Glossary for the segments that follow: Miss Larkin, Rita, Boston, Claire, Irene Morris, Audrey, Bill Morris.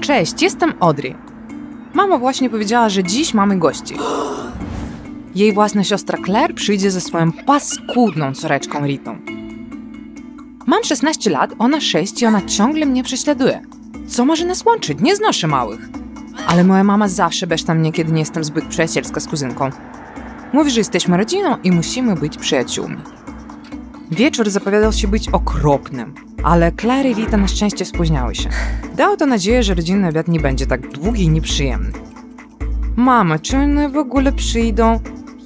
Cześć, jestem Audrey. Mama właśnie powiedziała, że dziś mamy gości. Jej własna siostra Claire przyjdzie ze swoją paskudną córeczką Ritą. Mam 16 lat, ona 6 i ona ciągle mnie prześladuje. Co może nas łączyć? Nie znoszę małych. Ale moja mama zawsze beszta mnie, kiedy nie jestem zbyt przyjacielska z kuzynką. Mówi, że jesteśmy rodziną i musimy być przyjaciółmi. Wieczór zapowiadał się być okropnym, ale Claire i Rita na szczęście spóźniały się. Dało to nadzieję, że rodzinny obiad nie będzie tak długi i nieprzyjemny. Mama, czy one w ogóle przyjdą?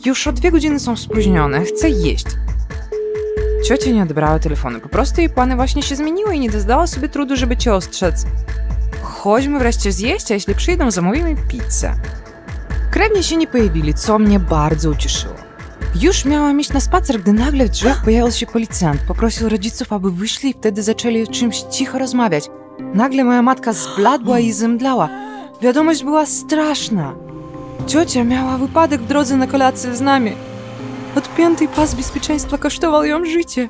Już o 2 godziny są spóźnione, chcę jeść. Ciocia nie odbrała telefonu, po prostu jej plany właśnie się zmieniły i nie dozdała sobie trudu, żeby cię ostrzec. Chodźmy wreszcie zjeść, a jeśli przyjdą, zamówimy pizzę. Krewni się nie pojawili, co mnie bardzo ucieszyło. Już miałam iść na spacer, gdy nagle w drzwiach pojawił się policjant. Poprosił rodziców, aby wyszli i wtedy zaczęli o czymś cicho rozmawiać. Nagle moja matka zbladła i zemdlała. Wiadomość była straszna. Ciocia miała wypadek w drodze na kolację z nami. Odpięty pas bezpieczeństwa kosztował ją życie.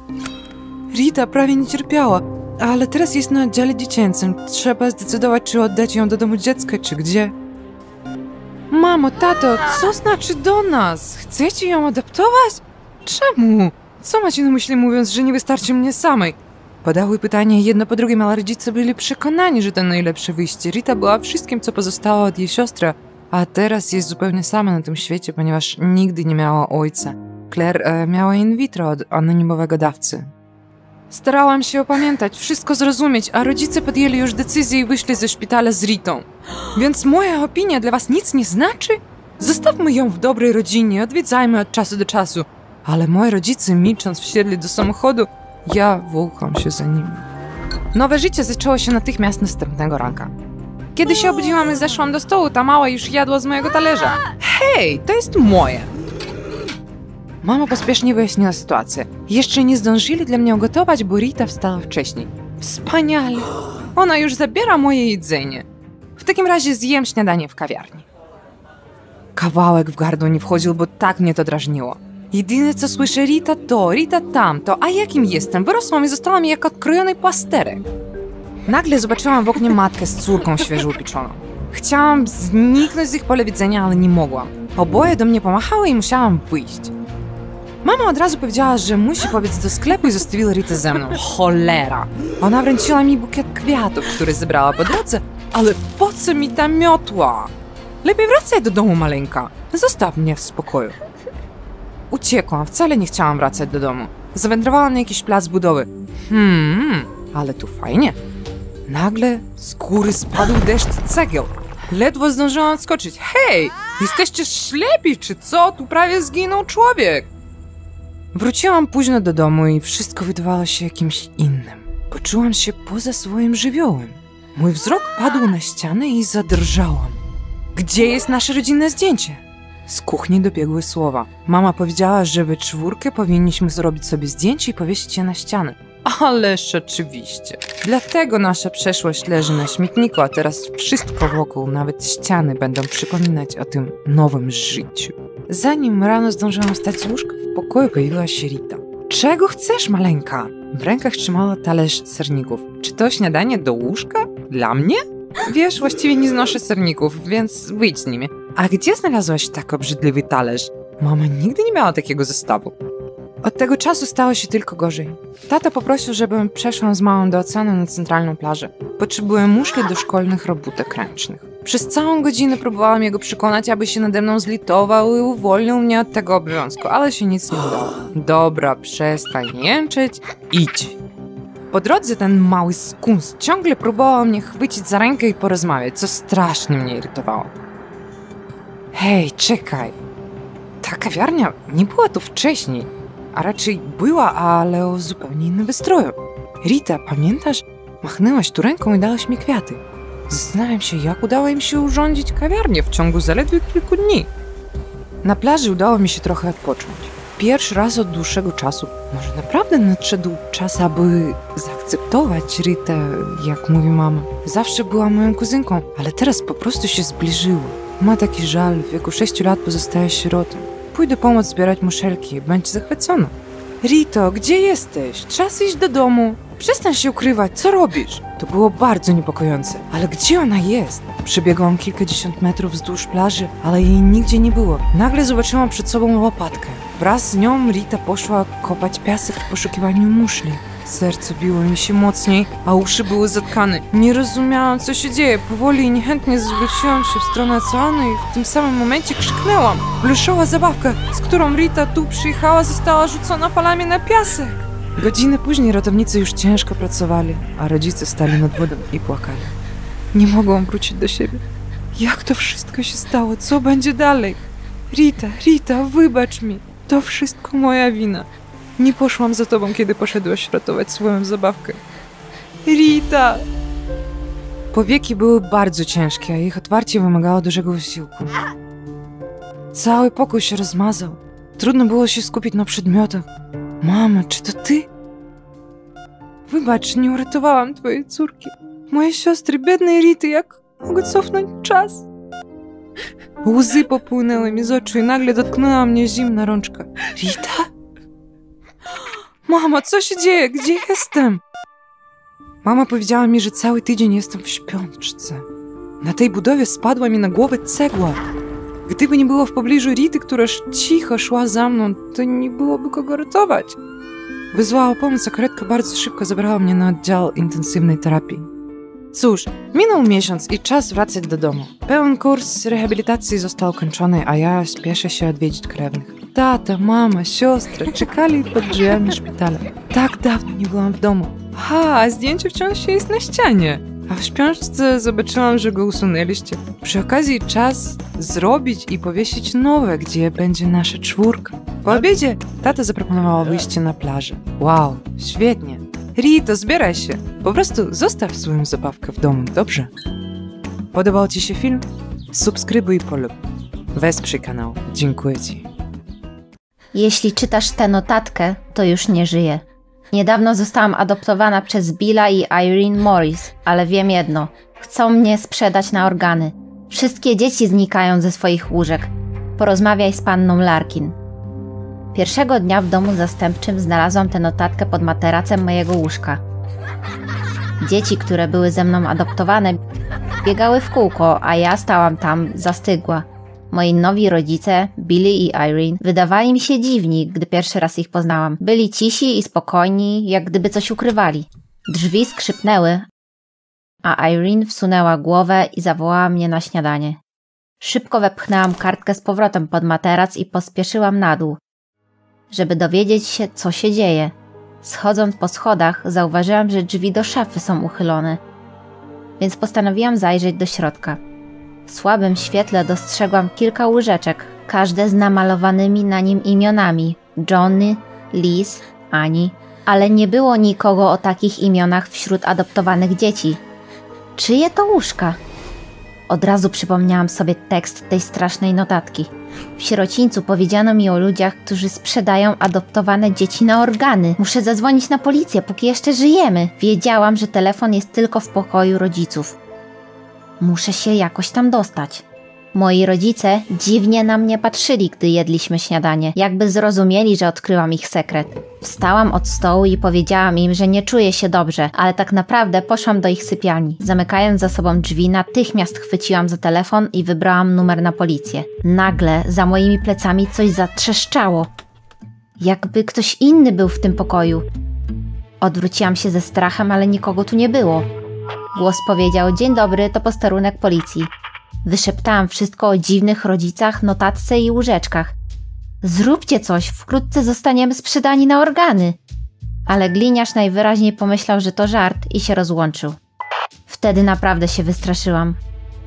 Rita prawie nie cierpiała, ale teraz jest na oddziale dziecięcym. Trzeba zdecydować, czy oddać ją do domu dziecka, czy gdzie. Mamo, tato, co znaczy do nas? Chcecie ją adoptować? Czemu? Co macie na myśli, mówiąc, że nie wystarczy mnie samej? Padały pytania jedno po drugim, ale rodzice byli przekonani, że to najlepsze wyjście. Rita była wszystkim, co pozostało od jej siostry, a teraz jest zupełnie sama na tym świecie, ponieważ nigdy nie miała ojca. Claire miała in vitro od anonimowego dawcy. Starałam się opamiętać, wszystko zrozumieć, a rodzice podjęli już decyzję i wyszli ze szpitala z Ritą. Więc moja opinia dla was nic nie znaczy? Zostawmy ją w dobrej rodzinie, odwiedzajmy od czasu do czasu. Ale moi rodzice, milcząc, wsiedli do samochodu, ja włókłam się za nimi. Nowe życie zaczęło się natychmiast następnego ranka. Kiedy się obudziłam i zeszłam do stołu, ta mała już jadła z mojego talerza. Hej, to jest moje! Mama pospiesznie wyjaśniła sytuację. Jeszcze nie zdążyli dla mnie ugotować, bo Rita wstała wcześniej. Wspaniale! Ona już zabiera moje jedzenie. W takim razie zjem śniadanie w kawiarni. Kawałek w gardło nie wchodził, bo tak mnie to drażniło. Jedyne, co słyszę, Rita to, Rita tamto, a jakim jestem? Wyrosłam i zostałam jak odkrojony plasterek. Nagle zobaczyłam w oknie matkę z córką świeżo upieczoną. Chciałam zniknąć z ich pola widzenia, ale nie mogłam. Oboje do mnie pomachały i musiałam wyjść. Mama od razu powiedziała, że musi pobiec do sklepu i zostawiła Ritę ze mną. Cholera! Ona wręczyła mi bukiet kwiatów, który zebrała po drodze, ale po co mi ta miotła? Lepiej wracaj do domu, maleńka. Zostaw mnie w spokoju. Uciekłam, wcale nie chciałam wracać do domu. Zawędrowałam na jakiś plac budowy. Ale tu fajnie. Nagle z góry spadł deszcz cegieł. Ledwo zdążyłam odskoczyć. Hej, jesteście ślepi, czy co? Tu prawie zginął człowiek. Wróciłam późno do domu i wszystko wydawało się jakimś innym. Poczułam się poza swoim żywiołem. Mój wzrok padł na ścianę i zadrżałam. Gdzie jest nasze rodzinne zdjęcie? Z kuchni dobiegły słowa. Mama powiedziała, że we czwórkę powinniśmy zrobić sobie zdjęcie i powiesić je na ścianę. Ależ oczywiście. Dlatego nasza przeszłość leży na śmietniku, a teraz wszystko wokół, nawet ściany, będą przypominać o tym nowym życiu. Zanim rano zdążyłam wstać z łóżka, w pokoju pojawiła się Rita. Czego chcesz, maleńka? W rękach trzymała talerz serników. Czy to śniadanie do łóżka? Dla mnie? Wiesz, właściwie nie znoszę serników, więc wyjdź z nimi. A gdzie znalazłaś tak obrzydliwy talerz? Mama nigdy nie miała takiego zestawu. Od tego czasu stało się tylko gorzej. Tata poprosił, żebym przeszła z małą do oceanu na centralną plażę. Potrzebuję muszli do szkolnych robótek ręcznych. Przez całą godzinę próbowałam jego przekonać, aby się nade mną zlitował i uwolnił mnie od tego obowiązku, ale się nic nie udało. Dobra, przestań jęczeć, idź. Po drodze ten mały skąs ciągle próbował mnie chwycić za rękę i porozmawiać, co strasznie mnie irytowało. Hej, czekaj. Ta kawiarnia nie była tu wcześniej, a raczej była, ale o zupełnie innym wystroju. Rita, pamiętasz? Machnęłaś tu ręką i dałaś mi kwiaty. Zastanawiam się, jak udało im się urządzić kawiarnię w ciągu zaledwie kilku dni. Na plaży udało mi się trochę odpocząć. Pierwszy raz od dłuższego czasu. Może naprawdę nadszedł czas, aby zaakceptować Ritę, jak mówi mama. Zawsze była moją kuzynką, ale teraz po prostu się zbliżyła. Ma taki żal, w wieku 6 lat pozostaje sierotą. Pójdę pomóc zbierać muszelki, będzie zachwycona. Rito, gdzie jesteś? Czas iść do domu. Przestań się ukrywać, co robisz? To było bardzo niepokojące. Ale gdzie ona jest? Przebiegłam kilkadziesiąt metrów wzdłuż plaży, ale jej nigdzie nie było. Nagle zobaczyłam przed sobą łopatkę. Wraz z nią Rita poszła kopać piasek w poszukiwaniu muszli. Serce biło mi się mocniej, a uszy były zatkane. Nie rozumiałam, co się dzieje. Powoli i niechętnie zwróciłam się w stronę oceanu i w tym samym momencie krzyknęłam. Pluszowa zabawka, z którą Rita tu przyjechała, została rzucona falami na piasek. Godziny później ratownicy już ciężko pracowali, a rodzice stali nad wodą i płakali. Nie mogłam wrócić do siebie. Jak to wszystko się stało? Co będzie dalej? Rita, wybacz mi. To wszystko moja wina. Nie poszłam za tobą, kiedy poszedłeś ratować swoją zabawkę. Rita! Powieki były bardzo ciężkie, a ich otwarcie wymagało dużego wysiłku. Cały pokój się rozmazał. Trudno było się skupić na przedmiotach. Mama, czy to ty? Wybacz, nie uratowałam twojej córki. Mojej siostry, biednej Rity, jak mogę cofnąć czas? Łzy popłynęły mi z oczu i nagle dotknęła mnie zimna rączka. Rita? Mama, co się dzieje? Gdzie jestem? Mama powiedziała mi, że cały tydzień jestem w śpiączce. Na tej budowie spadła mi na głowę cegła. Gdyby nie było w pobliżu Rity, która cicho szła za mną, to nie byłoby kogo ratować. Wezwała pomoc, a karetka bardzo szybko zabrała mnie na oddział intensywnej terapii. Cóż, minął miesiąc i czas wracać do domu. Pełen kurs rehabilitacji został kończony, a ja spieszę się odwiedzić krewnych. Tata, mama, siostra czekali pod drzwiami szpitala. Tak dawno nie byłam w domu. A zdjęcie wciąż jest na ścianie. A w śpiączce zobaczyłam, że go usunęliście. Przy okazji czas zrobić i powiesić nowe, gdzie będzie nasza czwórka. Po obiedzie tata zaproponowała wyjście na plażę. Wow, świetnie. Rito, zbieraj się. Po prostu zostaw swoją zabawkę w domu, dobrze? Podobał ci się film? Subskrybuj i polub. Wesprzyj kanał. Dziękuję ci. Jeśli czytasz tę notatkę, to już nie żyję. Niedawno zostałam adoptowana przez Billa i Irene Morris, ale wiem jedno. Chcą mnie sprzedać na organy. Wszystkie dzieci znikają ze swoich łóżek. Porozmawiaj z panną Larkin. Pierwszego dnia w domu zastępczym znalazłam tę notatkę pod materacem mojego łóżka. Dzieci, które były ze mną adoptowane, biegały w kółko, a ja stałam tam, zastygła. Moi nowi rodzice, Billy i Irene, wydawali mi się dziwni, gdy pierwszy raz ich poznałam. Byli cisi i spokojni, jak gdyby coś ukrywali. Drzwi skrzypnęły, a Irene wsunęła głowę i zawołała mnie na śniadanie. Szybko wepchnęłam kartkę z powrotem pod materac i pospieszyłam na dół, żeby dowiedzieć się, co się dzieje. Schodząc po schodach, zauważyłam, że drzwi do szafy są uchylone, więc postanowiłam zajrzeć do środka. W słabym świetle dostrzegłam kilka łyżeczek, każde z namalowanymi na nim imionami – Johnny, Liz, Annie. Ale nie było nikogo o takich imionach wśród adoptowanych dzieci. Czyje to łóżka? Od razu przypomniałam sobie tekst tej strasznej notatki. W sierocińcu powiedziano mi o ludziach, którzy sprzedają adoptowane dzieci na organy. Muszę zadzwonić na policję, póki jeszcze żyjemy. Wiedziałam, że telefon jest tylko w pokoju rodziców. Muszę się jakoś tam dostać. Moi rodzice dziwnie na mnie patrzyli, gdy jedliśmy śniadanie, jakby zrozumieli, że odkryłam ich sekret. Wstałam od stołu i powiedziałam im, że nie czuję się dobrze, ale tak naprawdę poszłam do ich sypialni. Zamykając za sobą drzwi, natychmiast chwyciłam za telefon i wybrałam numer na policję. Nagle za moimi plecami coś zatrzeszczało. Jakby ktoś inny był w tym pokoju. Odwróciłam się ze strachem, ale nikogo tu nie było. Głos powiedział: dzień dobry, to posterunek policji. Wyszeptałam wszystko o dziwnych rodzicach, notatce i łóżeczkach. Zróbcie coś, wkrótce zostaniemy sprzedani na organy. Ale gliniarz najwyraźniej pomyślał, że to żart i się rozłączył. Wtedy naprawdę się wystraszyłam.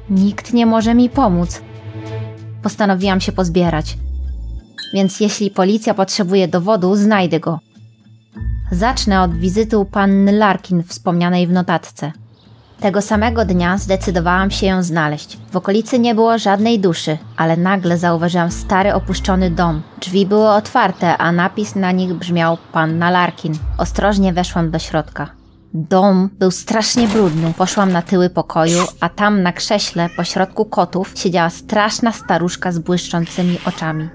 Nikt nie może mi pomóc. Postanowiłam się pozbierać. Więc jeśli policja potrzebuje dowodu, znajdę go. Zacznę od wizyty u panny Larkin wspomnianej w notatce. Tego samego dnia zdecydowałam się ją znaleźć. W okolicy nie było żadnej duszy, ale nagle zauważyłam stary, opuszczony dom. Drzwi były otwarte, a napis na nich brzmiał: Panna Larkin. Ostrożnie weszłam do środka. Dom był strasznie brudny. Poszłam na tyły pokoju, a tam na krześle pośrodku kotów siedziała straszna staruszka z błyszczącymi oczami.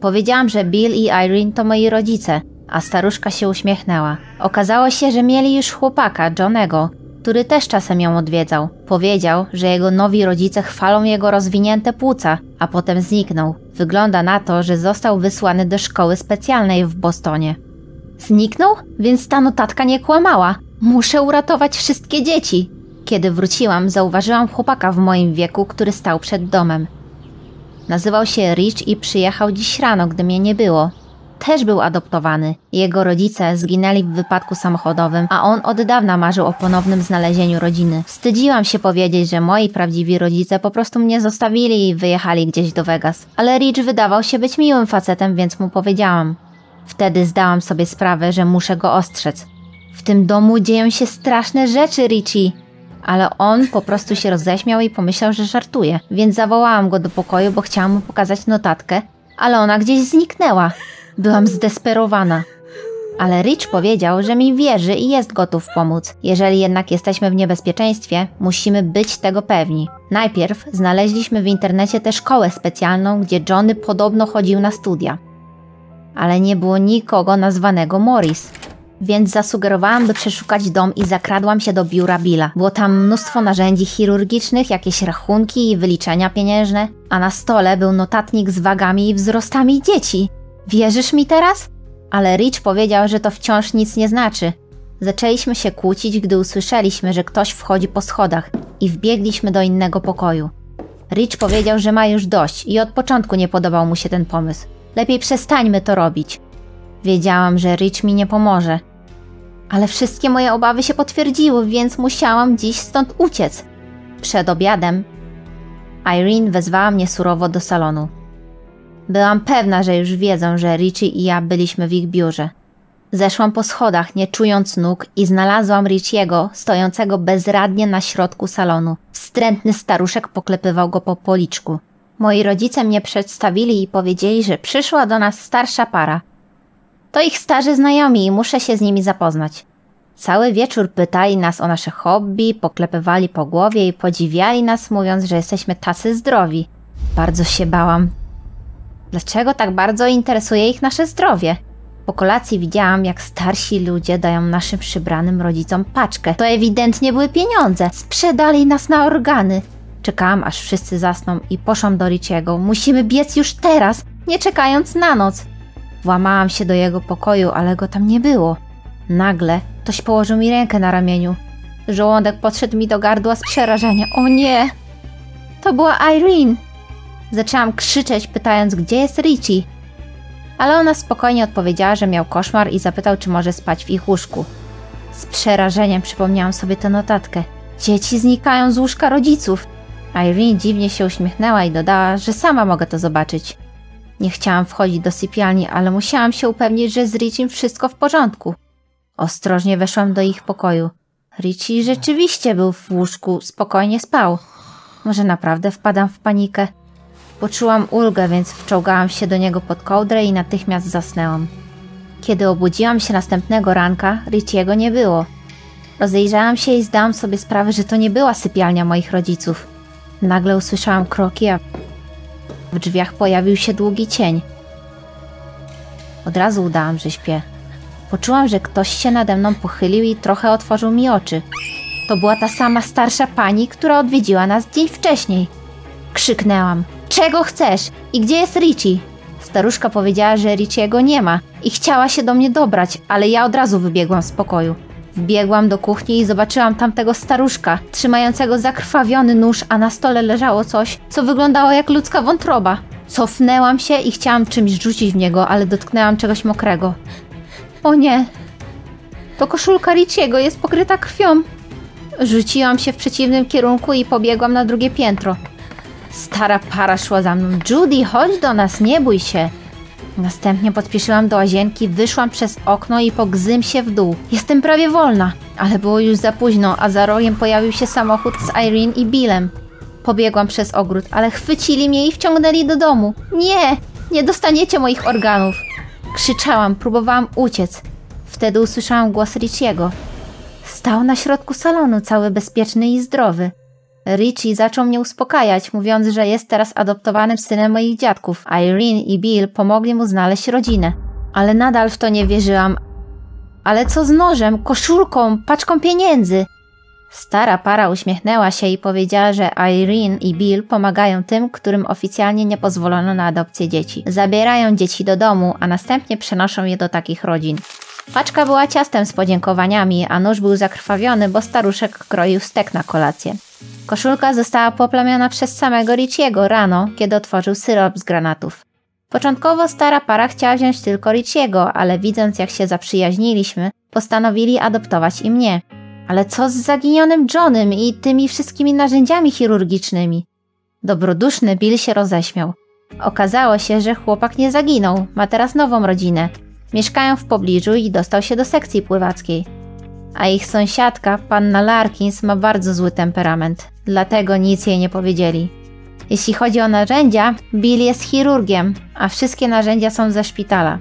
Powiedziałam, że Bill i Irene to moi rodzice, a staruszka się uśmiechnęła. Okazało się, że mieli już chłopaka, Johnego, który też czasem ją odwiedzał. Powiedział, że jego nowi rodzice chwalą jego rozwinięte płuca, a potem zniknął. Wygląda na to, że został wysłany do szkoły specjalnej w Bostonie. Zniknął? Więc ta notatka nie kłamała. Muszę uratować wszystkie dzieci. Kiedy wróciłam, zauważyłam chłopaka w moim wieku, który stał przed domem. Nazywał się Rich i przyjechał dziś rano, gdy mnie nie było. Też był adoptowany. Jego rodzice zginęli w wypadku samochodowym, a on od dawna marzył o ponownym znalezieniu rodziny. Wstydziłam się powiedzieć, że moi prawdziwi rodzice po prostu mnie zostawili i wyjechali gdzieś do Vegas. Ale Rich wydawał się być miłym facetem, więc mu powiedziałam. Wtedy zdałam sobie sprawę, że muszę go ostrzec. W tym domu dzieją się straszne rzeczy, Richie. Ale on po prostu się roześmiał i pomyślał, że żartuje. Więc zawołałam go do pokoju, bo chciałam mu pokazać notatkę, ale ona gdzieś zniknęła. Byłam zdesperowana. Ale Rich powiedział, że mi wierzy i jest gotów pomóc. Jeżeli jednak jesteśmy w niebezpieczeństwie, musimy być tego pewni. Najpierw znaleźliśmy w internecie tę szkołę specjalną, gdzie Johnny podobno chodził na studia. Ale nie było nikogo nazwanego Morris. Więc zasugerowałam, by przeszukać dom i zakradłam się do biura Billa. Było tam mnóstwo narzędzi chirurgicznych, jakieś rachunki i wyliczenia pieniężne, a na stole był notatnik z wagami i wzrostami dzieci. Wierzysz mi teraz? Ale Rich powiedział, że to wciąż nic nie znaczy. Zaczęliśmy się kłócić, gdy usłyszeliśmy, że ktoś wchodzi po schodach i wbiegliśmy do innego pokoju. Rich powiedział, że ma już dość i od początku nie podobał mu się ten pomysł. Lepiej przestańmy to robić. Wiedziałam, że Rich mi nie pomoże. Ale wszystkie moje obawy się potwierdziły, więc musiałam dziś stąd uciec. Przed obiadem Irene wezwała mnie surowo do salonu. Byłam pewna, że już wiedzą, że Richie i ja byliśmy w ich biurze. Zeszłam po schodach, nie czując nóg i znalazłam Richiego, stojącego bezradnie na środku salonu. Wstrętny staruszek poklepywał go po policzku. Moi rodzice mnie przedstawili i powiedzieli, że przyszła do nas starsza para. To ich starzy znajomi i muszę się z nimi zapoznać. Cały wieczór pytali nas o nasze hobby, poklepywali po głowie i podziwiali nas, mówiąc, że jesteśmy tacy zdrowi. Bardzo się bałam. Dlaczego tak bardzo interesuje ich nasze zdrowie? Po kolacji widziałam, jak starsi ludzie dają naszym przybranym rodzicom paczkę. To ewidentnie były pieniądze. Sprzedali nas na organy. Czekałam, aż wszyscy zasną i poszłam do Richiego. Musimy biec już teraz, nie czekając na noc. Włamałam się do jego pokoju, ale go tam nie było. Nagle ktoś położył mi rękę na ramieniu. Żołądek podszedł mi do gardła z przerażenia. O nie! To była Irene! Zaczęłam krzyczeć, pytając, gdzie jest Richie. Ale ona spokojnie odpowiedziała, że miał koszmar i zapytał, czy może spać w ich łóżku. Z przerażeniem przypomniałam sobie tę notatkę. Dzieci znikają z łóżka rodziców. Irene dziwnie się uśmiechnęła i dodała, że sama mogę to zobaczyć. Nie chciałam wchodzić do sypialni, ale musiałam się upewnić, że z Richiem wszystko w porządku. Ostrożnie weszłam do ich pokoju. Richie rzeczywiście był w łóżku, spokojnie spał. Może naprawdę wpadam w panikę? Poczułam ulgę, więc wczołgałam się do niego pod kołdrę i natychmiast zasnęłam. Kiedy obudziłam się następnego ranka, Richiego nie było. Rozejrzałam się i zdałam sobie sprawę, że to nie była sypialnia moich rodziców. Nagle usłyszałam kroki, a w drzwiach pojawił się długi cień. Od razu udałam, że śpię. Poczułam, że ktoś się nade mną pochylił i trochę otworzył mi oczy. To była ta sama starsza pani, która odwiedziła nas dzień wcześniej. Krzyknęłam. Czego chcesz? I gdzie jest Richie? Staruszka powiedziała, że Richiego nie ma i chciała się do mnie dobrać, ale ja od razu wybiegłam z pokoju. Wbiegłam do kuchni i zobaczyłam tamtego staruszka, trzymającego zakrwawiony nóż, a na stole leżało coś, co wyglądało jak ludzka wątroba. Cofnęłam się i chciałam czymś rzucić w niego, ale dotknęłam czegoś mokrego. O nie! To koszulka Richiego jest pokryta krwią. Rzuciłam się w przeciwnym kierunku i pobiegłam na drugie piętro. Stara para szła za mną. Judy, chodź do nas, nie bój się. Następnie podpieszyłam do łazienki, wyszłam przez okno i pogzym się w dół. Jestem prawie wolna, ale było już za późno, a za rogiem pojawił się samochód z Irene i Billem. Pobiegłam przez ogród, ale chwycili mnie i wciągnęli do domu. Nie, nie dostaniecie moich organów. Krzyczałam, próbowałam uciec. Wtedy usłyszałam głos Richiego. Stał na środku salonu, cały bezpieczny i zdrowy. Richie zaczął mnie uspokajać, mówiąc, że jest teraz adoptowanym synem moich dziadków. Irene i Bill pomogli mu znaleźć rodzinę. ale nadal w to nie wierzyłam. Ale co z nożem, koszulką, paczką pieniędzy? Stara para uśmiechnęła się i powiedziała, że Irene i Bill pomagają tym, którym oficjalnie nie pozwolono na adopcję dzieci. Zabierają dzieci do domu, a następnie przenoszą je do takich rodzin. Paczka była ciastem z podziękowaniami, a nóż był zakrwawiony, bo staruszek kroił stek na kolację. Koszulka została poplamiona przez samego Richiego rano, kiedy otworzył syrop z granatów. Początkowo stara para chciała wziąć tylko Richiego, ale widząc jak się zaprzyjaźniliśmy, postanowili adoptować i mnie. Ale co z zaginionym Johnem i tymi wszystkimi narzędziami chirurgicznymi? Dobroduszny Bill się roześmiał. Okazało się, że chłopak nie zaginął, ma teraz nową rodzinę. Mieszkają w pobliżu i dostał się do sekcji pływackiej. A ich sąsiadka, panna Larkins, ma bardzo zły temperament, dlatego nic jej nie powiedzieli. Jeśli chodzi o narzędzia, Bill jest chirurgiem, a wszystkie narzędzia są ze szpitala.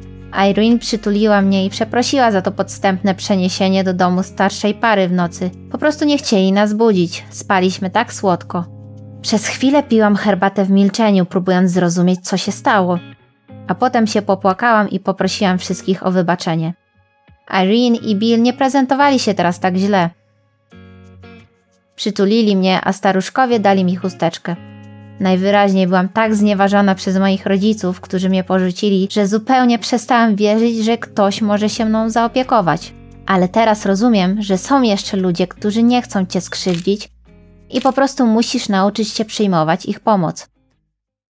Irene przytuliła mnie i przeprosiła za to podstępne przeniesienie do domu starszej pary w nocy. Po prostu nie chcieli nas budzić, spaliśmy tak słodko. Przez chwilę piłam herbatę w milczeniu, próbując zrozumieć, co się stało. A potem się popłakałam i poprosiłam wszystkich o wybaczenie. Irene i Bill nie prezentowali się teraz tak źle. Przytulili mnie, a staruszkowie dali mi chusteczkę. Najwyraźniej byłam tak znieważona przez moich rodziców, którzy mnie porzucili, że zupełnie przestałam wierzyć, że ktoś może się mną zaopiekować. Ale teraz rozumiem, że są jeszcze ludzie, którzy nie chcą cię skrzywdzić i po prostu musisz nauczyć się przyjmować ich pomoc.